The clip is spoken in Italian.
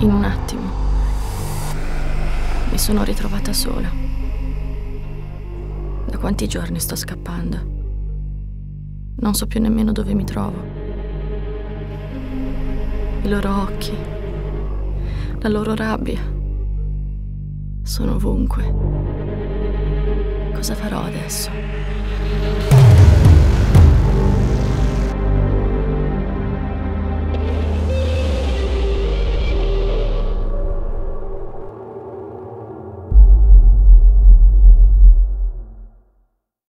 In un attimo mi sono ritrovata sola. Da quanti giorni sto scappando? Non so più nemmeno dove mi trovo. I loro occhi, la loro rabbia, sono ovunque. Cosa farò adesso?